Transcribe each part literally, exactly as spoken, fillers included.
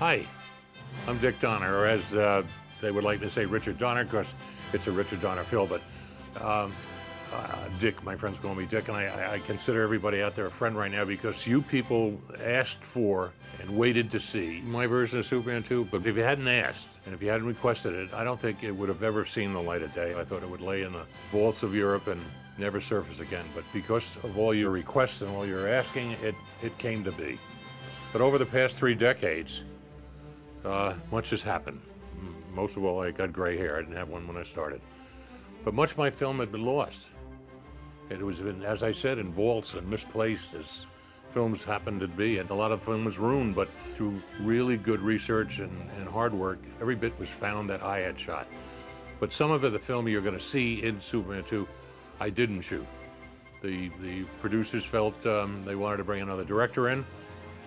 Hi, I'm Dick Donner, or as uh, they would like to say, Richard Donner, because it's a Richard Donner film, but um, uh, Dick, my friends call me Dick, and I, I consider everybody out there a friend right now because you people asked for and waited to see my version of Superman two, but if you hadn't asked and if you hadn't requested it, I don't think it would have ever seen the light of day. I thought it would lay in the vaults of Europe and never surface again, but because of all your requests and all your asking, it, it came to be. But over the past three decades, Uh, much has happened. Most of all, I got gray hair. I didn't have one when I started. But much of my film had been lost. It was, in, as I said, in vaults and misplaced as films happened to be. And a lot of film was ruined, but through really good research and, and hard work, every bit was found that I had shot. But some of it, the film you're going to see in Superman two, I didn't shoot. The, the producers felt um, they wanted to bring another director in.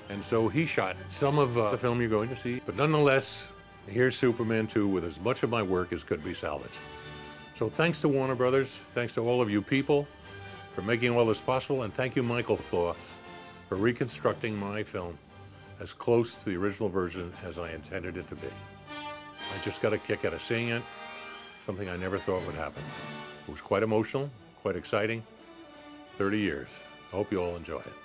And so he shot some of uh, the film you're going to see. But nonetheless, here's Superman two with as much of my work as could be salvaged. So thanks to Warner Brothers, thanks to all of you people for making all this possible, and thank you, Michael Thaw, for reconstructing my film as close to the original version as I intended it to be. I just got a kick out of seeing it, something I never thought would happen. It was quite emotional, quite exciting, thirty years. I hope you all enjoy it.